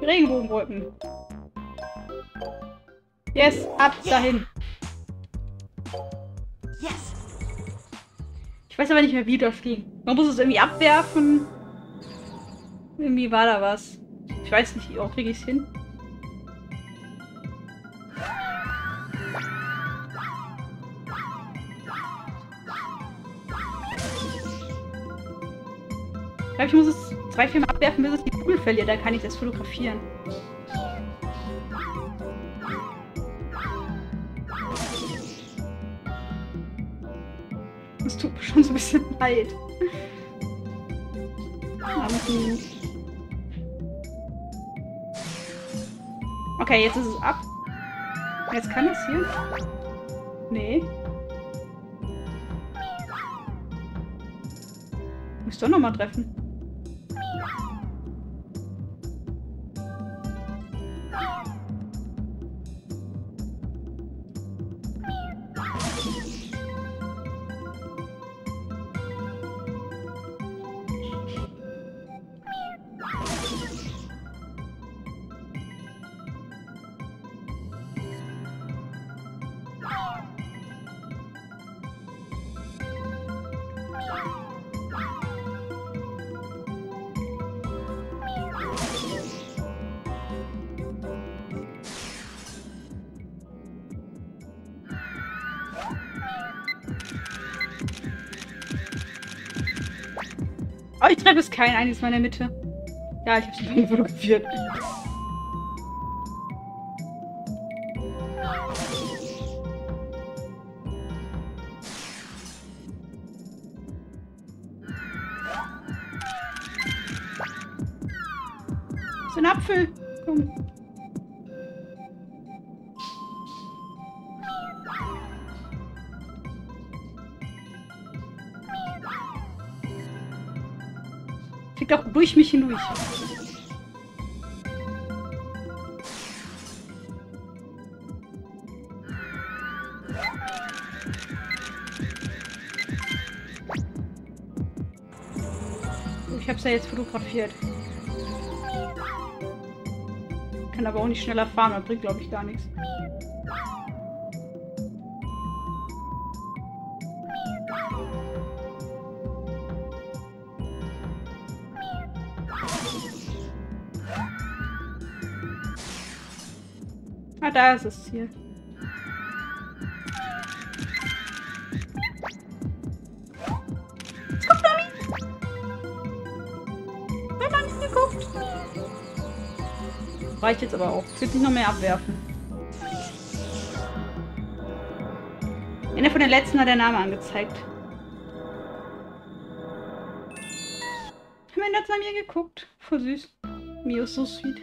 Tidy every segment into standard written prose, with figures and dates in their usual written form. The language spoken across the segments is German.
Regenbogenwolken. Yes, ab dahin. Yes. Ich weiß aber nicht mehr, wie das ging. Man muss es irgendwie abwerfen. Irgendwie war da was. Ich weiß nicht, wie kriege ich es hin. Ich glaube, ich muss es 3-4 Mal abwerfen, bis es die Kugel verliert. Dann kann ich das fotografieren. Es tut mir schon so ein bisschen leid. Okay, jetzt ist es ab. Jetzt kann es hier. Nee. Muss doch nochmal treffen. Oh, ich treffe es kein eines mal in der Mitte. Ja, ich habe es nicht fotografiert. So ein Apfel. Komm. Fliegt auch durch mich hindurch. Ich hab's ja jetzt fotografiert. Kann aber auch nicht schneller fahren, das bringt, glaube ich, gar nichts. Ah, da ist es hier. Jetzt kommt Mami! Hat man nicht geguckt! Reicht jetzt aber auch. Ich will nicht noch mehr abwerfen. Einer von den letzten hat der Name angezeigt. Haben wir letzten an mir geguckt? Voll süß. Mio ist so sweet.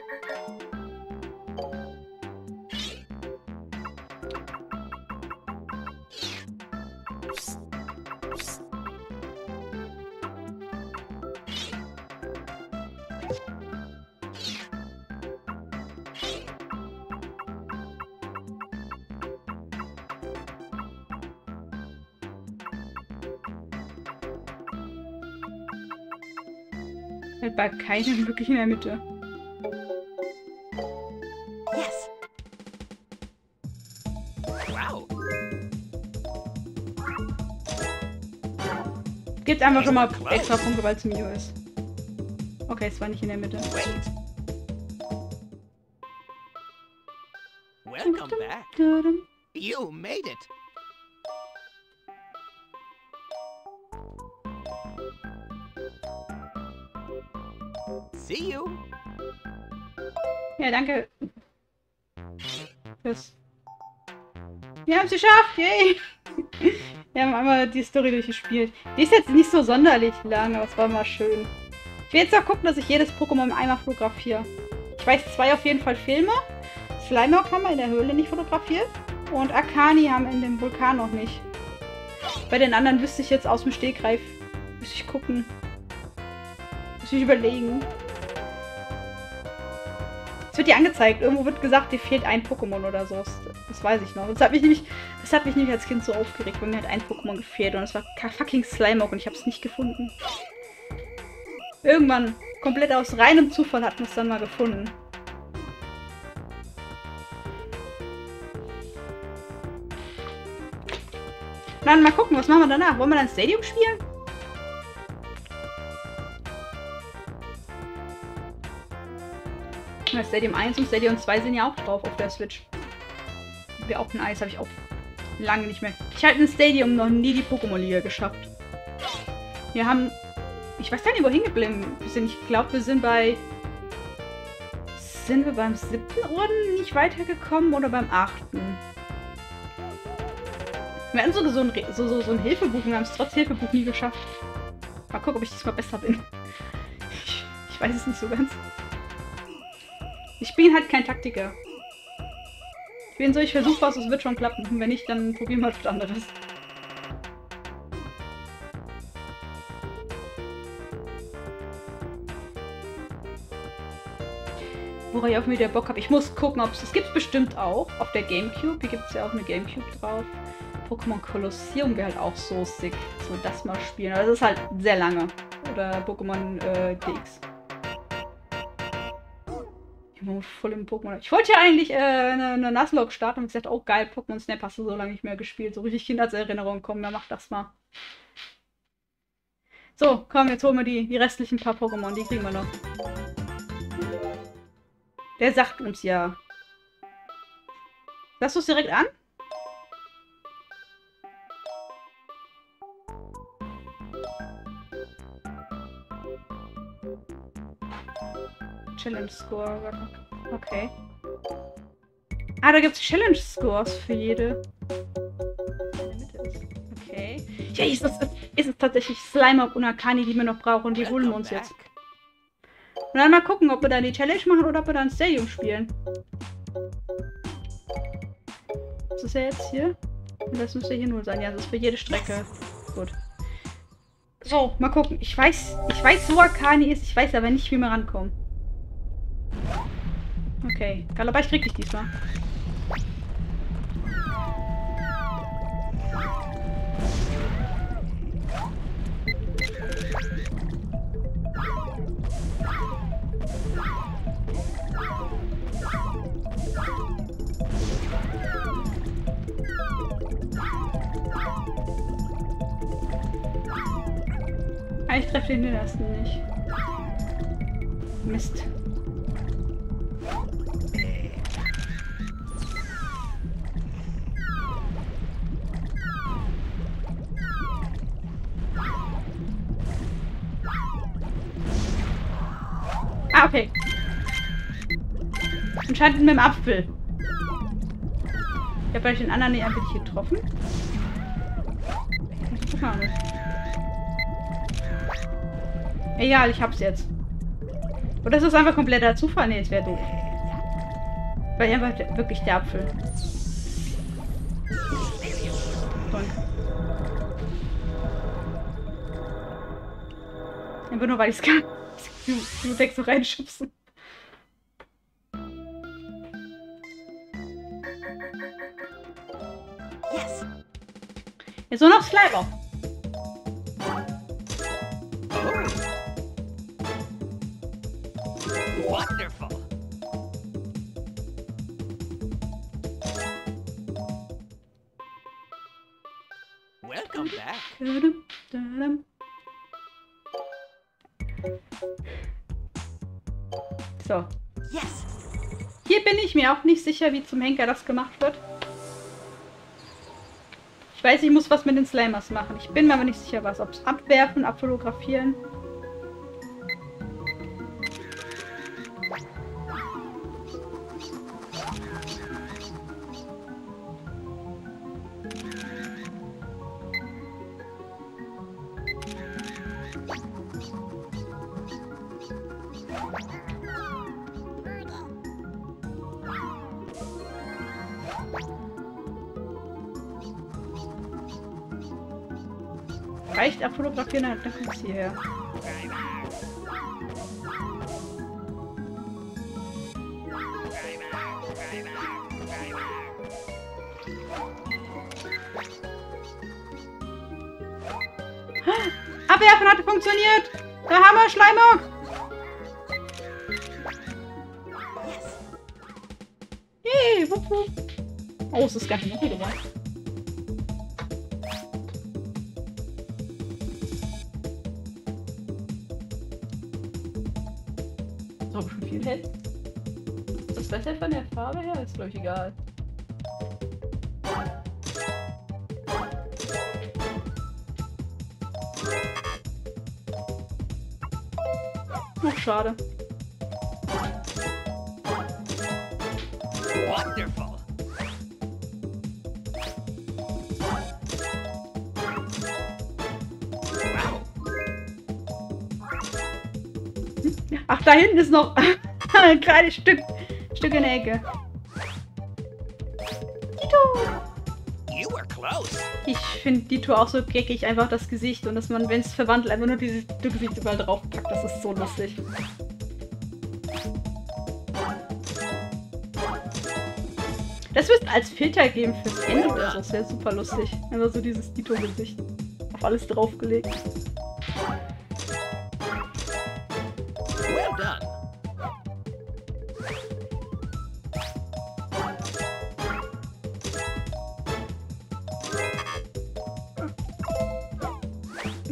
Halt bei keinem wirklich in der Mitte. Yes. Wow. Gibt einfach schon mal extra Punkte, weil es Mio ist. Okay, es war nicht in der Mitte. Welcome back. You made it. See you. Ja, danke. Tschüss. Wir haben es geschafft! Yay! Wir haben einmal die Story durchgespielt. Die ist jetzt nicht so sonderlich lang, aber es war mal schön. Ich will jetzt noch gucken, dass ich jedes Pokémon einmal fotografiere. Ich weiß, 2 auf jeden Fall Filme. Slymog haben wir in der Höhle nicht fotografiert. Und Arkani haben in dem Vulkan noch nicht. Bei den anderen wüsste ich jetzt aus dem Stegreif. Müsste ich gucken. Müsste ich überlegen. Es wird dir angezeigt. Irgendwo wird gesagt, dir fehlt ein Pokémon oder so. Das weiß ich noch. Das hat mich nämlich als Kind so aufgeregt, weil mir hat ein Pokémon gefehlt. Und es war fucking Slymog und ich habe es nicht gefunden. Irgendwann, komplett aus reinem Zufall, hat man es dann mal gefunden. Dann mal gucken, was machen wir danach? Wollen wir dann Stadium spielen? Ja, Stadium 1 und Stadium 2 sind ja auch drauf auf der Switch. Wir auch ein Eis, habe ich auch lange nicht mehr. Ich habe in Stadium noch nie die Pokémon-Liga geschafft. Wir haben... Ich weiß gar nicht, wohin geblieben sind. Ich glaube, wir sind bei... Sind wir beim 7. Orden nicht weitergekommen oder beim 8.? Wir hatten sogar so ein Hilfebuch und wir haben es trotz Hilfebuch nie geschafft. Mal gucken, ob ich diesmal besser bin. Ich weiß es nicht so ganz. Ich bin halt kein Taktiker. Ich bin so, ich versuche was, es wird schon klappen. Und wenn nicht, dann probieren wir was anderes. Worauf ich auch wieder Bock habe. Ich muss gucken, ob es... Das gibt es bestimmt auch auf der Gamecube. Hier gibt es ja auch eine Gamecube drauf. Pokémon Kolosseum wäre halt auch so sick, so das mal spielen. Aber das ist halt sehr lange. Oder Pokémon DX. Ich bin voll im Pokémon. Ich wollte ja eigentlich eine Nuzlocke starten und gesagt, oh geil, Pokémon Snap hast du so lange nicht mehr gespielt. So richtig Kindheitserinnerungen kommen, dann mach das mal. So, komm, jetzt holen wir die restlichen paar Pokémon, die kriegen wir noch. Der sagt uns ja. Lass uns direkt an? Challenge Score. Okay. Ah, da gibt es Challenge Scores für jede. Okay. Ja, ist es tatsächlich Slime und Arkani, die wir noch brauchen. Die holen wir uns jetzt. Und dann mal gucken, ob wir dann die Challenge machen oder ob wir dann Stadium spielen. Das ist ja jetzt hier. Und das müsste hier nur sein. Ja, das ist für jede Strecke. Gut. So, mal gucken. Ich weiß, wo Arkani ist. Ich weiß aber nicht, wie wir rankommen. Okay, Kalabach, ich krieg dich diesmal. Ah, ich treffe den ersten nicht. Mist. Ah, okay. Anscheinend mit dem Apfel. Ich habe vielleicht den anderen nicht einfach nicht getroffen. Guck mal. Egal, ich hab's jetzt. Oder ist das einfach kompletter Zufall? Nee, es wäre doof. Weil er war wirklich der Apfel. Einfach nur, weil ich es kann. Du denkst so reinschubsen. Yes. Jetzt nur noch Slymog. Wonderful. Welcome back. So. Yes. Hier bin ich mir auch nicht sicher, wie zum Henker das gemacht wird. Ich weiß, ich muss was mit den Slimers machen. Ich bin mir aber nicht sicher, was. Ob es abwerfen, abfotografieren. Reicht ab fotografieren, dann kommt es hierher. Abwerfen hat funktioniert. Da haben wir Slymog. Yay, wupp, wupp. Oh, es ist gar nicht mehr geworden. So, hab ich schon viel hin. Das Wetter von der Farbe her ist, glaube ich, egal. Ach, schade. Wonderful. Ach, da hinten ist noch ein kleines Stück in der Ecke. Ditto! Ich finde Ditto auch so geckig, einfach das Gesicht und dass man, wenn es verwandelt, einfach nur dieses Gesicht überall draufpackt. Das ist so lustig. Das wird als Filter geben fürs Ende oder so. Das wäre super lustig. Einfach so dieses Ditto-Gesicht. Auf alles draufgelegt.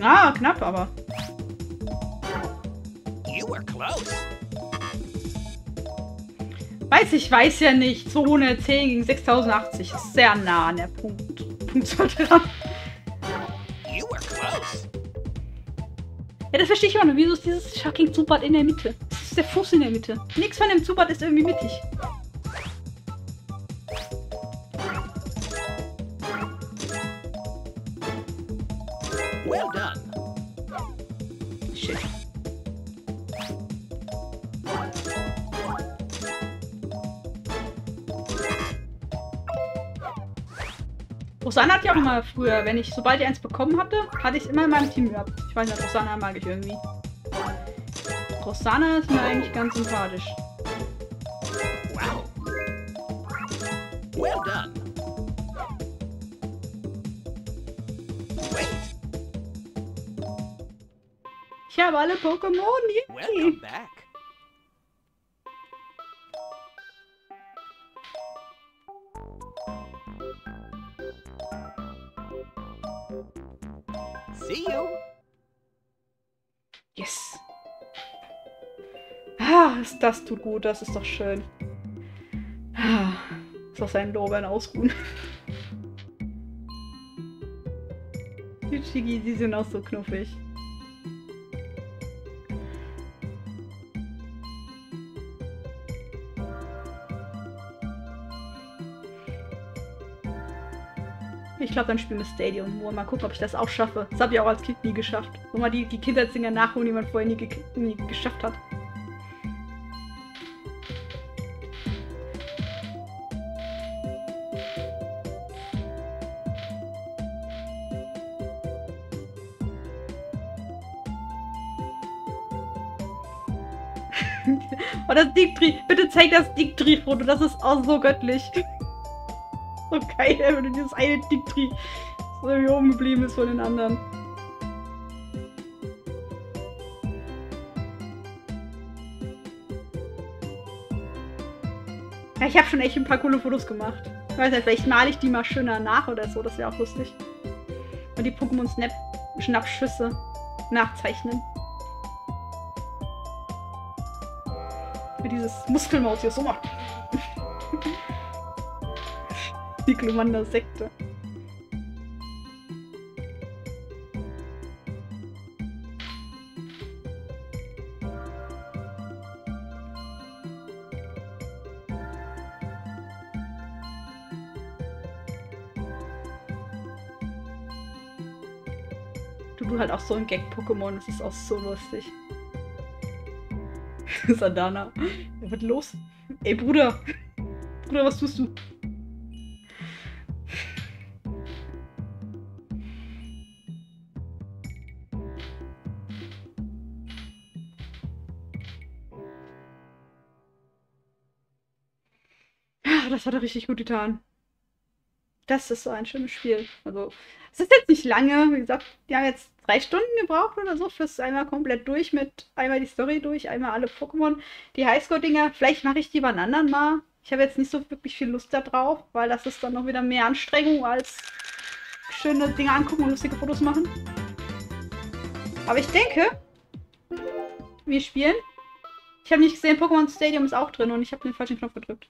Ah, knapp, aber. Ich weiß ja nicht. 210 gegen 6080 ist sehr nah an der Punkt sollte dran. Ja, das verstehe ich auch nicht. Wieso ist dieses fucking Zubat in der Mitte? Das ist der Fuß in der Mitte. Nichts von dem Zubat ist irgendwie mittig. Rosanna hat ja auch immer früher, sobald ich eins bekommen hatte, hatte ich es immer in meinem Team gehabt. Ich weiß nicht, Rosanna mag ich irgendwie. Rosanna ist mir eigentlich ganz sympathisch. Wow. Well done. Wait. Ich habe alle Pokémon hier. Welcome back. Yes! Ah, das tut gut, das ist doch schön. Ah, ist auf seinen Lorbeeren ausruhen. Die Chigi, die sind auch so knuffig. Ich glaube, dann spielen wir Stadium. Mal gucken, ob ich das auch schaffe. Das habe ich auch als Kind nie geschafft. Wo mal die Kindheitsdinger nachholen, die man vorher nie geschafft hat. Oh, das Digdri. Bitte zeig das Digdri-Foto. Das ist auch so göttlich. So geil, wenn du dieses eine Digdri, das irgendwie oben geblieben ist von den anderen. Ja, ich habe schon echt ein paar coole Fotos gemacht. Ich weiß nicht, vielleicht male ich die mal schöner nach oder so, das wäre auch lustig. Und die Pokémon Snap Schnappschüsse nachzeichnen. Wie dieses Muskelmaus hier so macht. Die Glumanda-Sekte. Du halt auch so ein Gag-Pokémon, das ist auch so lustig. Sadana. Was wird los? Ey, Bruder! Bruder, was tust du? Das hat er richtig gut getan. Das ist so ein schönes Spiel. Also, es ist jetzt nicht lange. Wie gesagt, wir haben jetzt 3 Stunden gebraucht oder so, fürs einmal komplett durch mit, einmal die Story durch, einmal alle Pokémon. Die Highscore-Dinger, vielleicht mache ich die bei anderen mal. Ich habe jetzt nicht so wirklich viel Lust da drauf, weil das ist dann noch wieder mehr Anstrengung als schöne Dinge angucken und lustige Fotos machen. Aber ich denke, wir spielen. Ich habe nicht gesehen, Pokémon Stadium ist auch drin und ich habe den falschen Knopf gedrückt.